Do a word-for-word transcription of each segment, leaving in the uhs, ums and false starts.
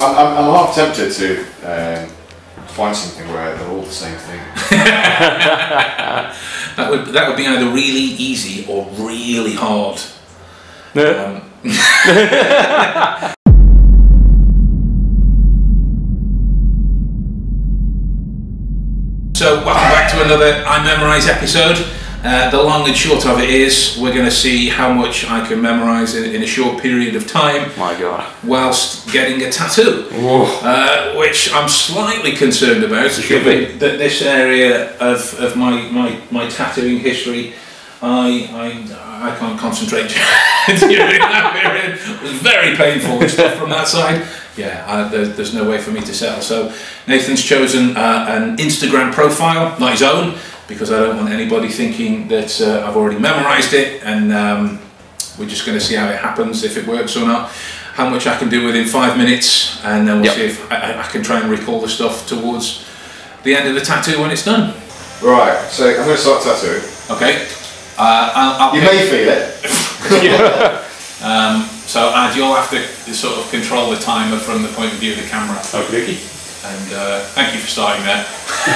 I'm, I'm, I'm half tempted to um, find something where they're all the same thing. that would that would be either really easy or really hard. No. Um, So welcome back to another I Memorise episode. Uh, the long and short of it is we're going to see how much I can memorise in, in a short period of time. My God. Whilst getting a tattoo, uh, which I'm slightly concerned about, given that this area of, of my, my, my tattooing history, I, I, I can't concentrate during that period. It was very painful and stuff from that side. Yeah, I, there, there's no way for me to settle. So Nathan's chosen uh, an Instagram profile, not his own, because I don't want anybody thinking that uh, I've already memorised it, and um, we're just going to see how it happens, if it works or not, how much I can do within five minutes, and then we'll yep. see if I, I can try and recall the stuff towards the end of the tattoo when it's done. Right, so I'm going to start tattooing. Okay. Uh, I'll, I'll you may feel it. Yeah. um, So, and you'll have to sort of control the timer from the point of view of the camera. Okay. And uh, thank you for starting there.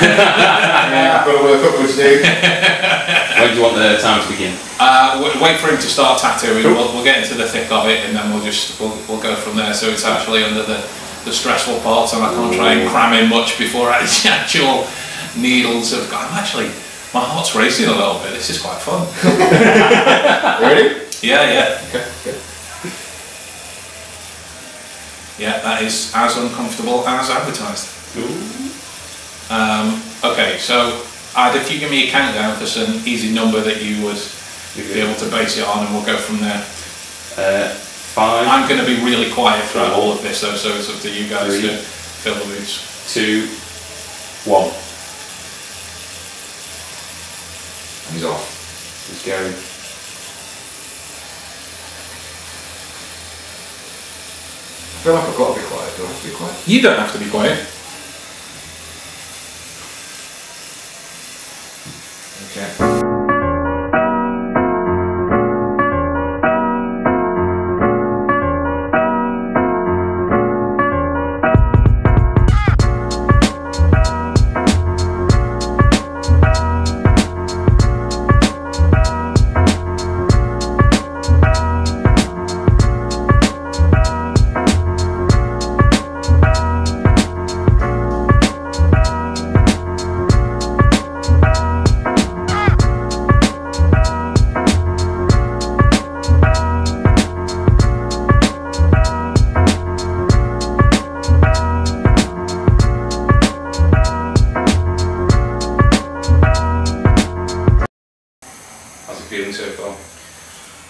Yeah, I've got to work upwards, dude. When do you want the time to begin? Uh, wait for him to start tattooing. Cool. We'll, we'll get into the thick of it, and then we'll just we'll, we'll go from there. So it's actually under the, the stressful parts, and I can't Ooh. try and cram in much before I, the actual needles have gone. I'm actually, my heart's racing a little bit. This is quite fun. Ready? Yeah, yeah. Okay. Good. Yeah, that is as uncomfortable as advertised. Um, okay, so Ad, if you give me a countdown for some easy number that you would be able to base it on, and we'll go from there. Uh, five. I'm going to be really quiet throughout all of this, though, so it's up to you guys three, to fill the boots. Two, one. He's off. He's going. I feel like I've got to be quiet. Do I have to be quiet? You don't have to be quiet.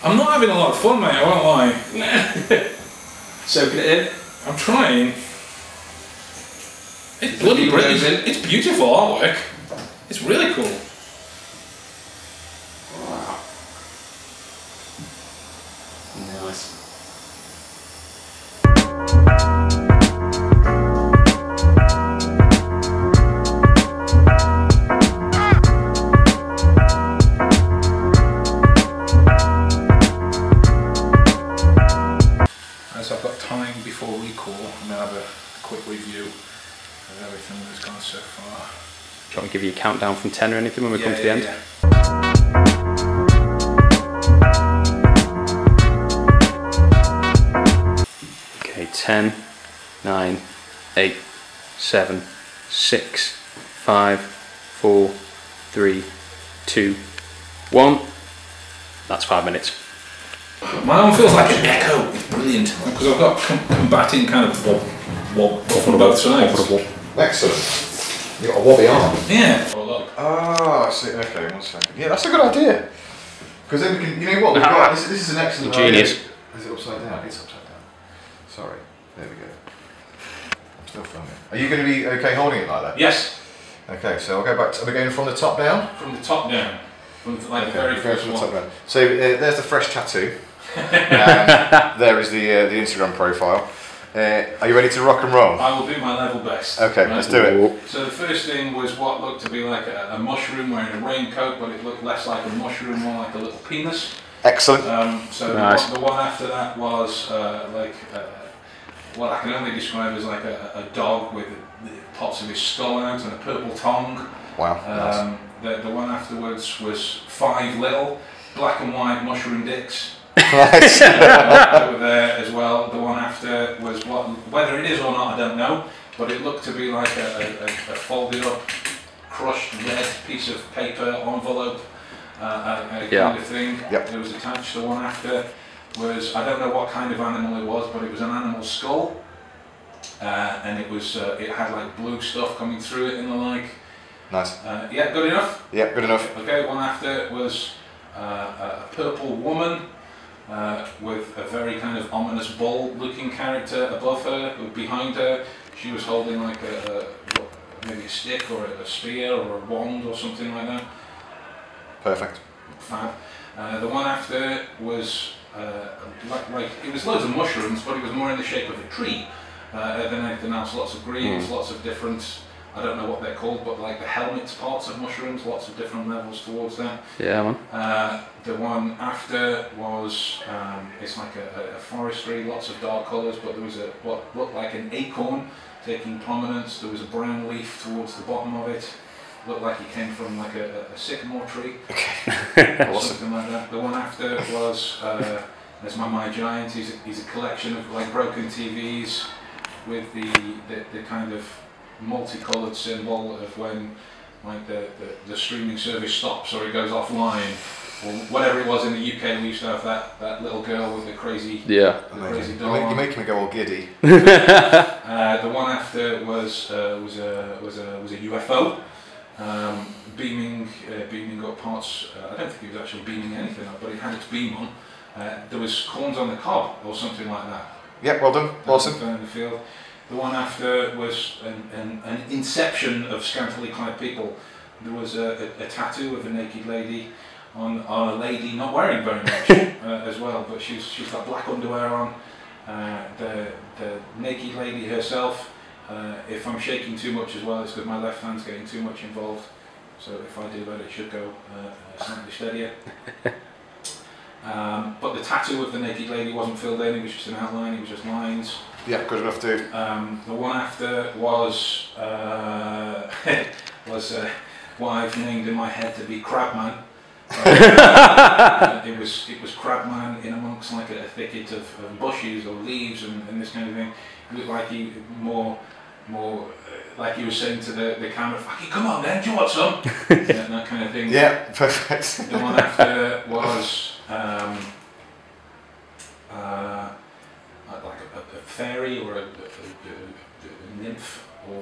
I'm not having a lot of fun, mate, I won't lie. So good at it. I'm trying. It's, it's bloody brilliant. It's, it's beautiful artwork. It's really cool. Wow. Nice. So far. Do you want me to give you a countdown from ten or anything when we yeah, come to yeah, the end? Yeah. Okay, ten, nine, eight, seven, six, five, four, three, two, one. That's five minutes. My arm feels like an echo. It's brilliant. Because I've got combating kind of wobble, wobble off on both sides. Excellent. You've got a wobbly arm. Yeah. Oh, look. Ah, I see. Okay, one second. Yeah, that's a good idea. Because then we can, you know what, we've got, this, this is an excellent Genius. idea. Is it upside down? It's upside down. Sorry. There we go. I'm still filming. Are you going to be okay holding it like that? Yes. Okay, so I'll go back to, are we going from the top down? From the top down. From the, like okay, the very first from the top down. So uh, there's the fresh tattoo. um, there is the, uh, the Instagram profile. Uh, are you ready to rock and roll? I will do my level best. Okay, right? Let's do it. So the first thing was what looked to be like a, a mushroom wearing a raincoat, but it looked less like a mushroom, more like a little penis. Excellent. Um, so nice. the, one, the one after that was uh, like uh, what I can only describe as like a, a dog with the parts of his skull out and a purple tongue. Wow. Um, nice. the, the one afterwards was five little black and white mushroom dicks. Nice. uh, over there as well. The one after was what, whether it is or not, I don't know, but it looked to be like a, a, a folded up, crushed red piece of paper envelope, uh, a, a yeah. kind of thing. Yep. It was attached. The one after was, I don't know what kind of animal it was, but it was an animal skull, uh, and it was uh, it had like blue stuff coming through it and the like. Nice. Uh, yeah, good enough. Yeah, good enough. Okay. One after was uh, a purple woman. Uh, with a very kind of ominous bull-looking character above her, behind her. She was holding like a, a maybe a stick or a spear or a wand or something like that. Perfect. Fab. Uh, the one after was uh, like, like it was loads of mushrooms, but it was more in the shape of a tree uh, than anything else. Lots of greens, mm. lots of different. I don't know what they're called, but like the helmets parts of mushrooms, lots of different levels towards that. Yeah, man. Uh, the one after was, um, it's like a, a forestry, lots of dark colours, but there was a what looked like an acorn taking prominence. There was a brown leaf towards the bottom of it. Looked like it came from like a, a sycamore tree. Okay. Or something like that. The one after was, uh, there's my my giant. He's a, he's a collection of like broken T Vs with the the, the kind of multicoloured symbol of when like the, the, the streaming service stops or it goes offline or whatever it was. In the U K we used to have that, that little girl with the crazy yeah the crazy doll. You're making me go all giddy. uh, the one after was uh, was a was a was a U F O um, beaming uh, beaming up parts. uh, I don't think it was actually beaming anything up, but it had its beam on. Uh, there was corns on the cob or something like that. Yeah, well done, awesome. In the field. The one after was an, an, an inception of scantily clad people. There was a, a, a tattoo of a naked lady on, on a lady not wearing very much uh, as well, but she's, she's got black underwear on. Uh, the, the naked lady herself, uh, if I'm shaking too much as well, it's because my left hand's getting too much involved. So if I do that, it should go uh, slightly steadier. Um, but the tattoo of the naked lady wasn't filled in, it was just an outline, it was just lines. Yeah, good enough to. Um, the one after was uh, was uh, what I've named in my head to be Crabman. Uh, it was it was Crabman in amongst like a thicket of, of bushes or leaves and, and this kind of thing. It looked like he more more uh, like he was saying to the, the camera, "Fucking come on, then, do you want some?" And that kind of thing. Yeah, perfect. The one after was. Um, uh, like a, a fairy or a, a, a, a nymph or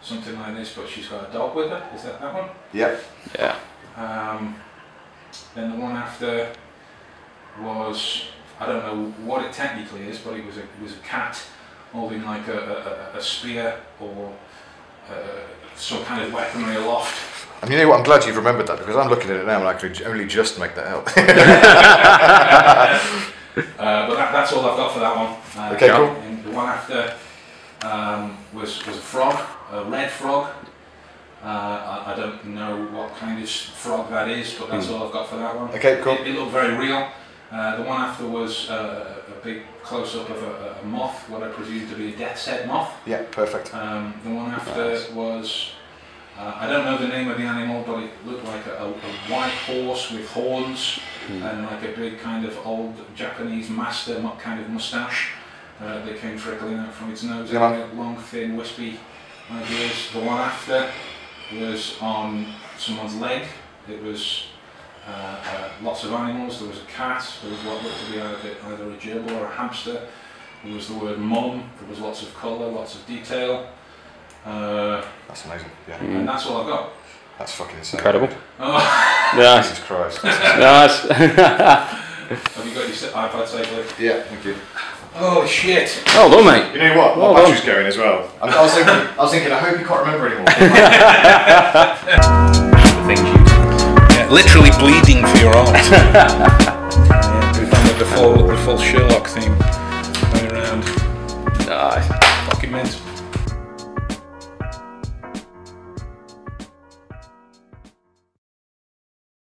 something like this, but she's got a dog with her. Is that that one? Yep. Yeah. Um, then the one after was, I don't know what it technically is, but it was a, it was a cat holding like a, a, a spear or uh, some kind of weaponry aloft. And you know what, I'm glad you've remembered that, because I'm looking at it now and I could only just make that out. Uh, but that, that's all I've got for that one. Uh, okay, cool. And the one after um, was, was a frog, a red frog. Uh, I, I don't know what kind of frog that is, but that's mm. all I've got for that one. Okay, cool. It, it looked very real. Uh, the one after was uh, a big close-up of a, a moth, what I presume to be a death's head moth. Yeah, perfect. Um, the one after nice. was, uh, I don't know the name of the animal, but it looked like a, a, a white horse with horns. Mm. And like a big kind of old Japanese master kind of moustache uh, that came trickling out from its nose. Yeah. Long, thin, wispy ideas. The one after was on someone's leg. It was uh, uh, lots of animals. There was a cat. There was what looked to be either, either a gerbil or a hamster. There was the word mum. There was lots of colour, lots of detail. Uh, that's amazing. Yeah. Mm. And that's all I've got. That's fucking insane. Incredible. Oh. Nice. Jesus Christ. Nice. Have you got your iPad safely? Yeah, thank you. Oh shit. Oh, well done, mate. You know what? Well, my battery's going as well. I, I, was thinking, I was thinking, I hope you can't remember anymore. Thank you. Yeah, literally bleeding for your art. Yeah, we've done the full, the full Sherlock theme. Going around. Nice. Fucking mint.